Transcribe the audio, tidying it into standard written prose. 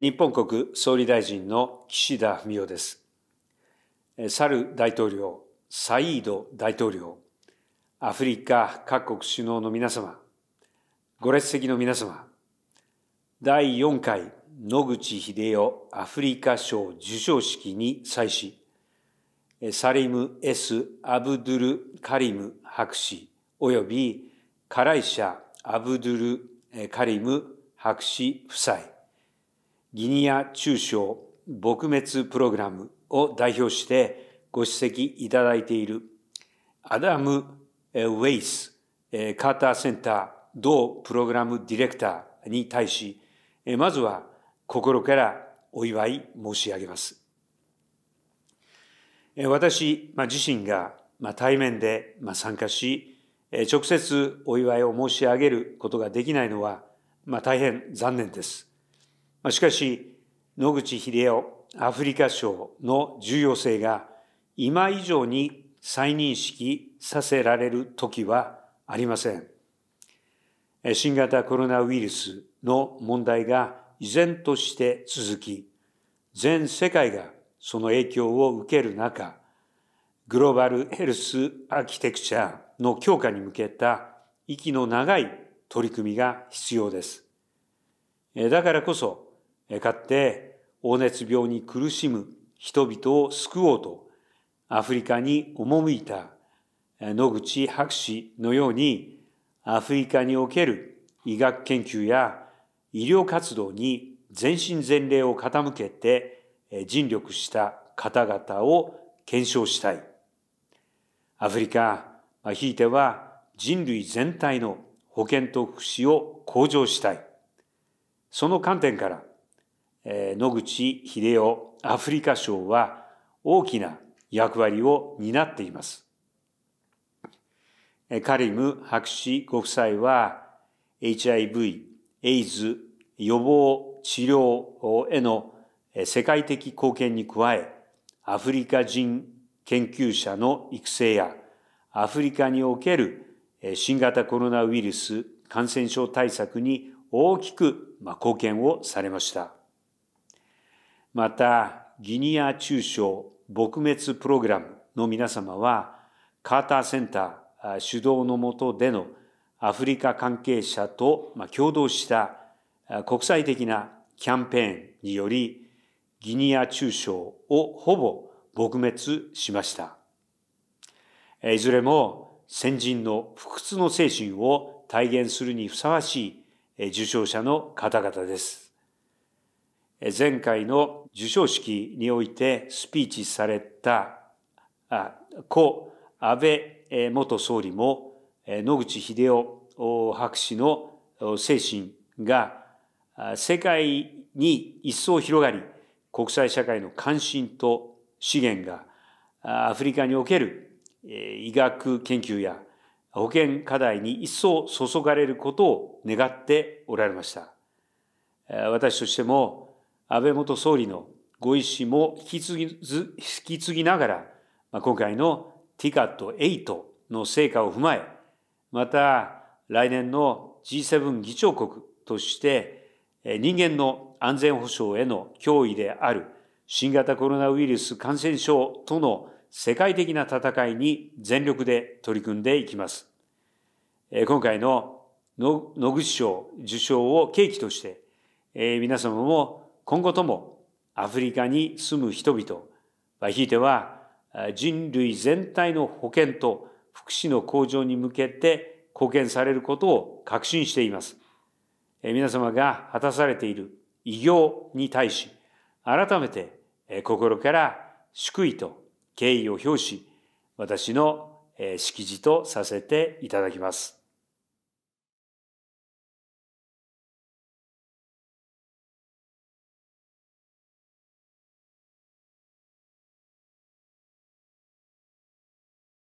日本国総理大臣の岸田文雄です。サル大統領、サイード大統領、アフリカ各国首脳の皆様、ご列席の皆様、第4回野口英世アフリカ賞授賞式に際し、サリム・S・アブドゥル・カリム博士およびカライシャ・アブドゥル・カリム博士夫妻、ギニア中小撲滅プログラムを代表してご出席いただいているアダム・ウェイスカーターセンター同プログラムディレクターに対し、まずは心からお祝い申し上げます。私自身が対面で参加し、直接お祝いを申し上げることができないのは大変残念です。しかし、野口英世アフリカ賞の重要性が今以上に再認識させられる時はありません。新型コロナウイルスの問題が依然として続き、全世界がその影響を受ける中、グローバルヘルスアーキテクチャの強化に向けた息の長い取り組みが必要です。だからこそ、かつて黄熱病に苦しむ人々を救おうとアフリカに赴いた野口博士のように、アフリカにおける医学研究や医療活動に全身全霊を傾けて尽力した方々を検証したい。アフリカ、ひいては人類全体の保健と福祉を向上したい。その観点から、野口英世アフリカ賞は大きな役割を担っています。カリム博士ご夫妻は HIV、AIDS 予防治療への世界的貢献に加え、アフリカ人研究者の育成やアフリカにおける新型コロナウイルス感染症対策に大きく貢献をされました。また、ギニア中小撲滅プログラムの皆様は、カーターセンター主導の下でのアフリカ関係者と共同した国際的なキャンペーンにより、ギニア中小をほぼ撲滅しました。いずれも先人の不屈の精神を体現するにふさわしい受賞者の方々です。前回の授賞式においてスピーチされた故安倍元総理も、野口英世博士の精神が世界に一層広がり、国際社会の関心と資源がアフリカにおける医学研究や保健課題に一層注がれることを願っておられました。私としても安倍元総理のご遺志も引き継ぎながら、今回の TICAD8 の成果を踏まえ、また来年の G7 議長国として、人間の安全保障への脅威である新型コロナウイルス感染症との世界的な戦いに全力で取り組んでいきます。今回の野口賞受賞を契機として、皆様も今後ともアフリカに住む人々、ひいては人類全体の保健と福祉の向上に向けて貢献されることを確信しています。皆様が果たされている偉業に対し、改めて心から祝意と敬意を表し、私の式辞とさせていただきます。